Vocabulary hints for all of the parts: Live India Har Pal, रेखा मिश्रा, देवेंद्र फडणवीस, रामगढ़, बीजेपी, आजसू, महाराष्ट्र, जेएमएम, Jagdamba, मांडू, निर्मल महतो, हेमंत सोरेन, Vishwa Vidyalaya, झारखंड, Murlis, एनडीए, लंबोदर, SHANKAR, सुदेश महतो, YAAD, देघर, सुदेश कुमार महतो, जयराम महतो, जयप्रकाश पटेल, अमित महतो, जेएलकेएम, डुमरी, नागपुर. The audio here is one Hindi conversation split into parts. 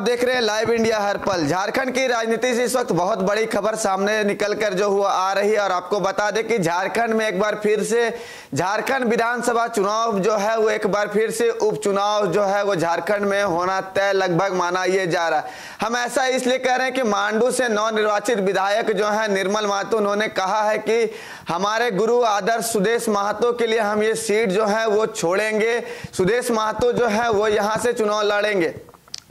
आप देख रहे हैं लाइव इंडिया हर पल। झारखंड की राजनीति से इस वक्त बहुत बड़ी खबर सामने निकलकर जो हुआ आ रही है, और आपको बता दें कि झारखंड में एक बार फिर से झारखंड विधानसभा चुनाव जो है वो एक बार फिर से उपचुनाव जो है वो झारखंड में होना तय लगभग माना ये जा रहा है। हम ऐसा इसलिए कह रहे हैं कि मांडू से नवनिर्वाचित विधायक जो है निर्मल महतो, उन्होंने कहा है कि हमारे गुरु आदर्श सुदेश महतो के लिए हम ये सीट जो है वो छोड़ेंगे, सुदेश महतो जो है वो यहाँ से चुनाव लड़ेंगे।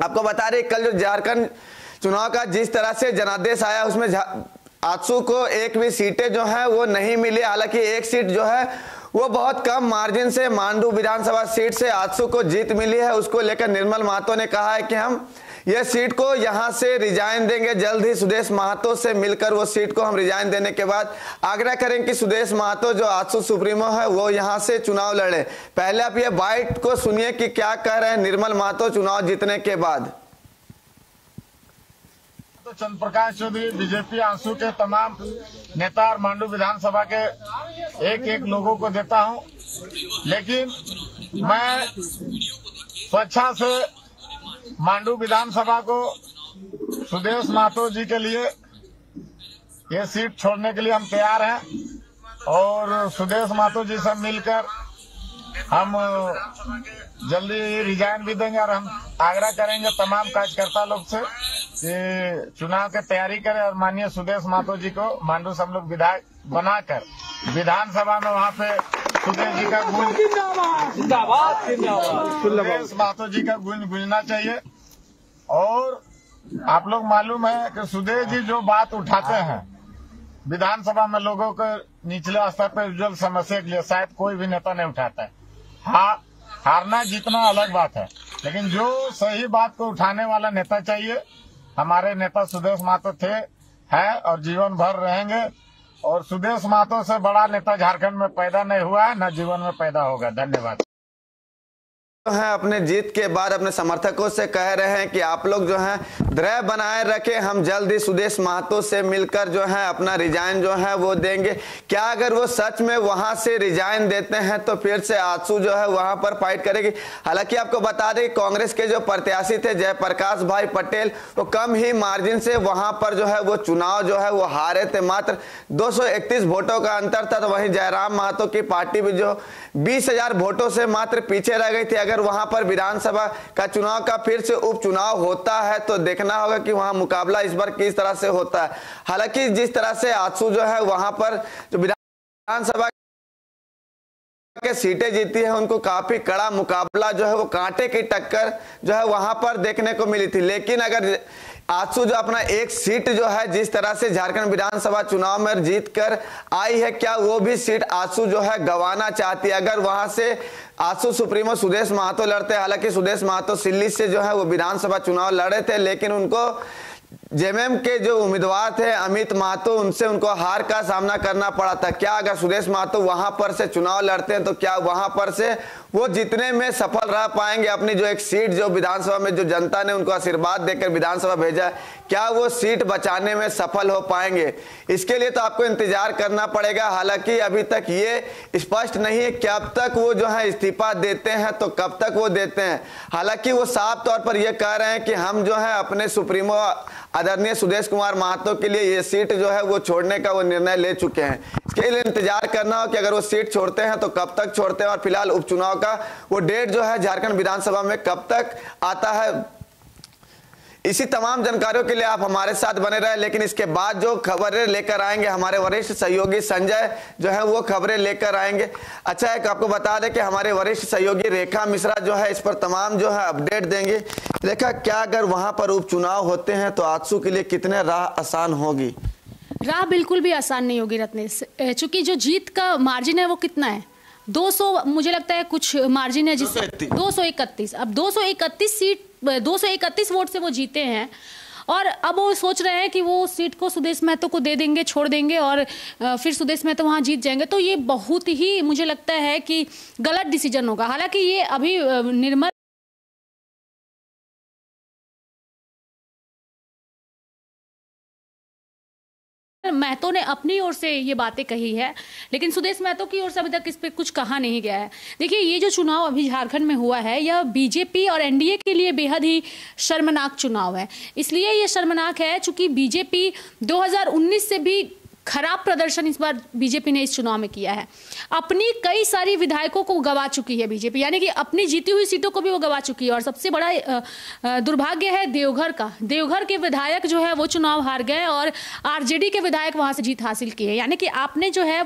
आपको बता रहे कल जो झारखंड चुनाव का जिस तरह से जनादेश आया उसमें आजसू को एक भी सीटें जो है वो नहीं मिली। हालांकि एक सीट जो है वो बहुत कम मार्जिन से मांडू विधानसभा सीट से आजसू को जीत मिली है। उसको लेकर निर्मल महतो ने कहा है कि हम यह सीट को यहां से रिजाइन देंगे, जल्द ही सुदेश महतो से मिलकर वो सीट को हम रिजाइन देने के बाद आग्रह करेंगे कि सुदेश महतो जो आजसू सुप्रीमो है वो यहां से चुनाव लड़े। पहले आप ये बाइट को सुनिए कि क्या कह रहे हैं निर्मल महतो चुनाव जीतने के बाद। तो जयप्रकाश पटेल बीजेपी आंसू के तमाम नेता और मांडू विधानसभा के एक एक लोगों को देता हूँ, लेकिन मैं स्वेच्छा से मांडू विधानसभा को सुदेश महतो जी के लिए ये सीट छोड़ने के लिए हम तैयार हैं, और सुदेश महतो जी से मिलकर हम जल्दी रिजाइन भी देंगे, और हम आग्रह करेंगे तमाम कार्यकर्ता लोग से कि चुनाव की तैयारी करें और माननीय सुदेश महतो जी को मांडू से हम लोग विधायक बनाकर विधानसभा में वहाँ पे सुदेश जी का गुंज सुदेश महतो जी का गुंज गुंजना चाहिए। और आप लोग मालूम है कि सुदेश जी जो बात उठाते हैं विधानसभा में लोगों के निचले स्तर पर उज्जवल समस्या के लिए शायद कोई भी नेता नहीं उठाता है। हारना जीतना अलग बात है, लेकिन जो सही बात को उठाने वाला नेता चाहिए। हमारे नेता सुदेश महतो थे, हैं और जीवन भर रहेंगे, और सुदेश महतो से बड़ा नेता झारखंड में पैदा नहीं हुआ है, न जीवन में पैदा होगा। धन्यवाद। है अपने जीत के बाद अपने समर्थकों से कह रहे हैं कि आप लोग जो हैं धैर्य बनाए रखें, हम जल्द ही सुदेश महतो से मिलकर जो है अपना रिजाइन जो है वो देंगे। क्या अगर वो सच में वहां से रिजाइन देते हैं तो फिर से आजसू जो है वहां पर फाइट करेगी। हालांकि आपको बता दें कांग्रेस के जो प्रत्याशी थे जयप्रकाश भाई पटेल, वो कम ही मार्जिन से वहां पर जो है वो चुनाव जो है वो हारे थे, मात्र 231 वोटों का अंतर था। तो वहीं जयराम महतो की पार्टी भी जो 20,000 वोटों से मात्र पीछे रह गई थी। अगर वहां पर विधानसभा का चुनाव का फिर से उपचुनाव होता है तो देखना होगा कि वहां मुकाबला इस बार किस तरह से होता है। हालांकि जिस तरह से आजसू जो है वहां पर जो विधानसभा के सीटें जीती है उनको काफी कड़ा मुकाबला जो है वो कांटे की टक्कर जो है वहां पर देखने को मिली थी। लेकिन अगर आजसू जो अपना एक सीट जो है जिस तरह से झारखंड विधानसभा चुनाव में जीत कर आई है, क्या वो भी सीट आजसू जो है गंवाना चाहती है? अगर वहां से आजसू सुप्रीमो सुदेश महतो लड़ते, हालांकि सुदेश महतो सिल्ली से जो है वो विधानसभा चुनाव लड़े थे, लेकिन उनको जेएमएम के जो उम्मीदवार थे अमित महतो उनको हार का सामना करना पड़ा था। क्या अगर सुदेश महतो वहां पर से चुनाव लड़ते हैं तो क्या वहां पर से वो जीतने में सफल रह पाएंगे? अपनी जो एक सीट जो विधानसभा में जो जनता ने उनको आशीर्वाद देकर विधानसभा भेजा, क्या वो सीट बचाने में सफल हो पाएंगे? इसके लिए तो आपको इंतजार करना पड़ेगा। हालांकि अभी तक ये स्पष्ट नहीं है कब तक वो जो है इस्तीफा देते हैं तो कब तक वो देते हैं। हालांकि वो साफ तौर पर यह कह रहे हैं कि हम जो है अपने सुप्रीमो आदरणीय सुदेश कुमार महतो के लिए ये सीट जो है वो छोड़ने का वो निर्णय ले चुके हैं। इसके लिए इंतजार करना हो कि अगर वो सीट छोड़ते हैं तो कब तक छोड़ते हैं, और फिलहाल उपचुनाव का वो डेट जो है झारखंड विधानसभा में कब तक आता है। इसी तमाम जानकारियों के लिए आप हमारे साथ बने रहे, लेकिन इसके बाद जो खबरें लेकर आएंगे हमारे वरिष्ठ सहयोगी संजय जो है वो खबरें लेकर आएंगे। अच्छा है आपको बता दें कि हमारे वरिष्ठ सहयोगी रेखा मिश्रा जो है इस पर तमाम जो है अपडेट देंगे। रेखा, क्या अगर वहां पर उपचुनाव होते हैं तो आजसू के लिए कितने राह आसान होगी? राह बिल्कुल भी आसान नहीं होगी रत्नेश, चूंकि जो जीत का मार्जिन है वो कितना है, 200 मुझे लगता है कुछ मार्जिन है जिससे 231। अब 231 वोट से वो जीते हैं, और अब वो सोच रहे हैं कि वो सीट को सुदेश महतो को दे देंगे, छोड़ देंगे, और फिर सुदेश महतो वहाँ जीत जाएंगे। तो ये बहुत ही मुझे लगता है कि गलत डिसीजन होगा। हालांकि ये अभी निर्मल महतो ने अपनी ओर से ये बातें कही है, लेकिन सुदेश महतो की ओर से अभी तक इस पर कुछ कहा नहीं गया है। देखिए, ये जो चुनाव अभी झारखंड में हुआ है, यह बीजेपी और एनडीए के लिए बेहद ही शर्मनाक चुनाव है। इसलिए ये शर्मनाक है चूंकि बीजेपी 2019 से भी खराब प्रदर्शन इस बार बीजेपी ने इस चुनाव में किया है। अपनी कई सारी विधायकों को गवा चुकी है बीजेपी, यानी कि अपनी जीती हुई सीटों को भी वो गवा चुकी है। और सबसे बड़ा दुर्भाग्य है देवघर का। देवघर के विधायक जो है वो चुनाव हार गए और आरजेडी के विधायक वहां से जीत हासिल की है। यानी कि आपने जो है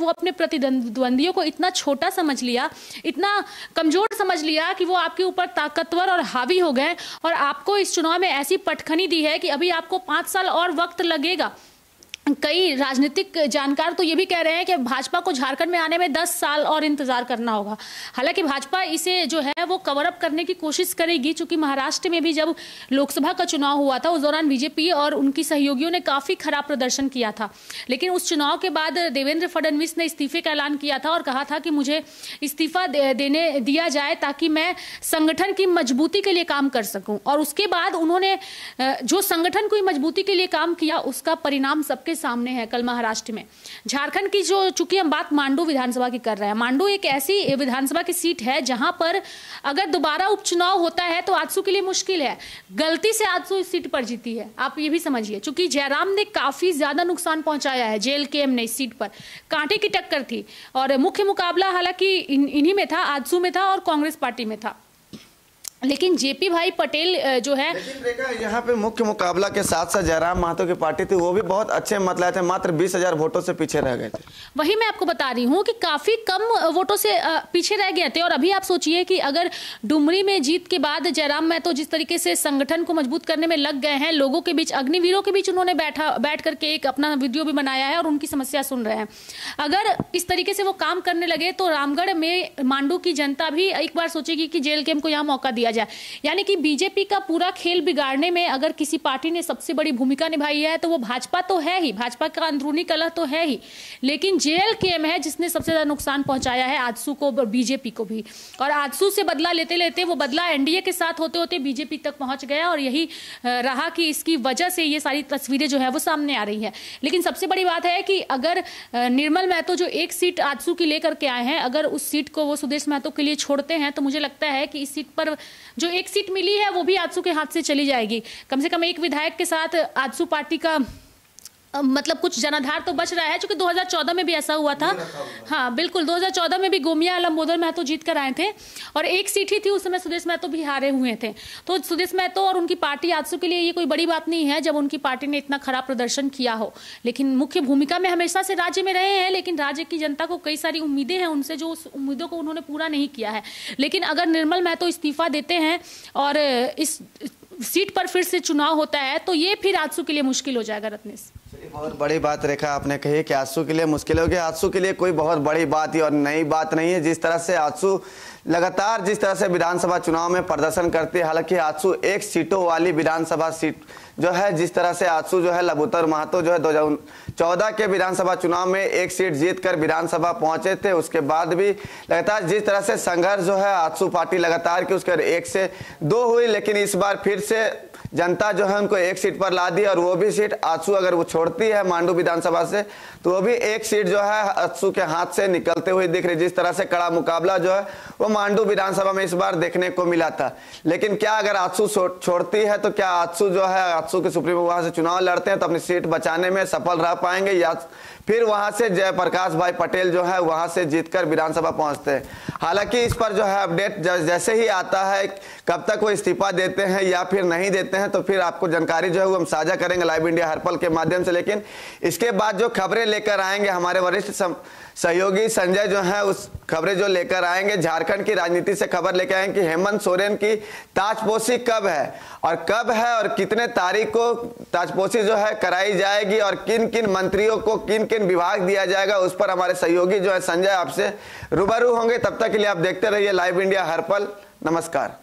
वो अपने प्रतिद्वंदियों को इतना छोटा समझ लिया, इतना कमजोर समझ लिया कि वो आपके ऊपर ताकतवर और हावी हो गए और आपको इस चुनाव में ऐसी पटखनी दी है कि अभी आपको 5 साल और वक्त लगेगा। कई राजनीतिक जानकार तो ये भी कह रहे हैं कि भाजपा को झारखंड में आने में 10 साल और इंतजार करना होगा। हालांकि भाजपा इसे जो है वो कवर अप करने की कोशिश करेगी, क्योंकि महाराष्ट्र में भी जब लोकसभा का चुनाव हुआ था उस दौरान बीजेपी और उनकी सहयोगियों ने काफी खराब प्रदर्शन किया था। लेकिन उस चुनाव के बाद देवेंद्र फडणवीस ने इस्तीफे का ऐलान किया था और कहा था कि मुझे इस्तीफा देने दिया जाए ताकि मैं संगठन की मजबूती के लिए काम कर सकूं। और उसके बाद उन्होंने जो संगठन की मजबूती के लिए काम किया उसका परिणाम सबके सामने है। कल महाराष्ट्र में झारखंड की जो, चूंकि हम बात मांडू विधानसभा की कर रहे हैं, मांडू एक ऐसी विधानसभा की सीट है जहां पर अगर दोबारा उपचुनाव होता है तो आजसू के लिए मुश्किल है। गलती से आजसू इस सीट पर जीती है, आप ये भी समझिए, क्योंकि जयराम ने काफी ज्यादा नुकसान पहुंचाया है। जेएलकेएम ने इस सीट पर कांटे की टक्कर थी और मुख्य मुकाबला हालांकि इन्हीं में था, आजसू में था और कांग्रेस पार्टी में था। लेकिन जेपी भाई पटेल जो है, यहाँ पे मुख्य मुकाबला के साथ साथ जयराम महतो की पार्टी थी, वो भी बहुत अच्छे मत लाए थे, मात्र 20,000 वोटों से पीछे रह गए थे। वही मैं आपको बता रही हूँ कि काफी कम वोटों से पीछे रह गए थे। और अभी आप सोचिए कि अगर डुमरी में जीत के बाद जयराम महतो जिस तरीके से संगठन को मजबूत करने में लग गए हैं, लोगों के बीच, अग्निवीरों के बीच उन्होंने बैठ करके एक अपना वीडियो भी बनाया है और उनकी समस्या सुन रहे हैं, अगर इस तरीके से वो काम करने लगे तो रामगढ़ में मांडू की जनता भी एक बार सोचेगी कि जेएलकेएम को यहाँ मौका दिया जाए। यानी कि बीजेपी का पूरा खेल बिगाड़ने में अगर किसी पार्टी ने सबसे बड़ी भूमिका निभाई है तो वो भाजपा तो है ही, भाजपा का अंदरूनी कलह तो है ही, लेकिन जेएलकेएम है जिसने सबसे ज्यादा नुकसान पहुंचाया है आजसू को, बीजेपी को भी। और आजसू से बदला लेते लेते वो बदला एनडीए के साथ होते होते बीजेपी तक पहुंच गया और यही रहा कि इसकी वजह से ये सारी तस्वीरें जो है वो सामने आ रही है। लेकिन सबसे बड़ी बात है कि अगर निर्मल महतो जो एक सीट आजसू की लेकर के आए हैं, अगर उस सीट को वो सुदेश महतो के लिए छोड़ते हैं तो मुझे लगता है कि इस सीट पर जो एक सीट मिली है वो भी आजसू के हाथ से चली जाएगी। कम से कम एक विधायक के साथ आजसू पार्टी का मतलब कुछ जनाधार तो बच रहा है, क्योंकि 2014 में भी ऐसा हुआ था। हाँ बिल्कुल, 2014 में भी गोमिया लंबोदर महतो जीत कर आए थे और एक सीट ही थी, उस समय सुदेश महतो भी हारे हुए थे। तो सुदेश महतो और उनकी पार्टी आजसू के लिए ये कोई बड़ी बात नहीं है जब उनकी पार्टी ने इतना खराब प्रदर्शन किया हो। लेकिन मुख्य भूमिका में हमेशा से राज्य में रहे हैं, लेकिन राज्य की जनता को कई सारी उम्मीदें हैं उनसे, जो उस उम्मीदों को उन्होंने पूरा नहीं किया है। लेकिन अगर निर्मल महतो इस्तीफा देते हैं और इस सीट पर फिर से चुनाव होता है तो ये फिर आजसू के लिए मुश्किल हो जाएगा। रत्नेश, बहुत बड़ी बात रेखा आपने कही कि आजसू के लिए मुश्किल हो गया। आजसू के लिए कोई बहुत बड़ी बात ही और नई बात नहीं है। जिस तरह से आजसू लगातार जिस तरह से विधानसभा चुनाव में प्रदर्शन करती है, हालांकि आजसू एक सीटों वाली विधानसभा सीट जो है, जिस तरह से आजसू जो है लंबोदर महतो जो है 2014 के विधानसभा चुनाव में एक सीट जीतकर विधानसभा पहुंचे थे, उसके बाद भी लगातार जिस तरह से संघर्ष जो है आजसू पार्टी लगातार की, उसके 1 से 2 हुई, लेकिन इस बार फिर से जनता जो है उनको एक सीट पर ला दी। और वो भी सीट आजसू अगर वो छोड़ती है मांडू विधानसभा से तो वो भी एक सीट जो है आजसू के हाथ से निकलते हुए दिख रही। जिस तरह से कड़ा मुकाबला जो है वो मांडू विधानसभा में इस बार देखने को मिला था। लेकिन क्या अगर आजसू छोड़ती है तो क्या आजसू जो है, आजसू के सुप्रीमो वहां से चुनाव लड़ते हैं तो अपनी सीट बचाने में सफल रह पाएंगे, या फिर वहां से जयप्रकाश भाई पटेल जो है वहां से जीतकर विधानसभा पहुंचते हैं? हालांकि इस पर जो है अपडेट जैसे ही आता है, कब तक वो इस्तीफा देते हैं या फिर नहीं देते हैं, तो फिर आपको जानकारी जो है वो हम साझा करेंगे लाइव इंडिया हर पल के माध्यम से। लेकिन इसके बाद जो खबरें लेकर आएंगे हमारे वरिष्ठ सहयोगी संजय जो है, उस खबरें जो लेकर आएंगे झारखंड की राजनीति से खबर लेकर आएंगे कि हेमंत सोरेन की ताजपोशी कब है और कितने तारीख को ताजपोशी जो है कराई जाएगी और किन किन मंत्रियों को किन किन विभाग दिया जाएगा, उस पर हमारे सहयोगी जो है संजय आपसे रूबरू होंगे। तब तक के लिए आप देखते रहिए लाइव इंडिया हर पल। नमस्कार।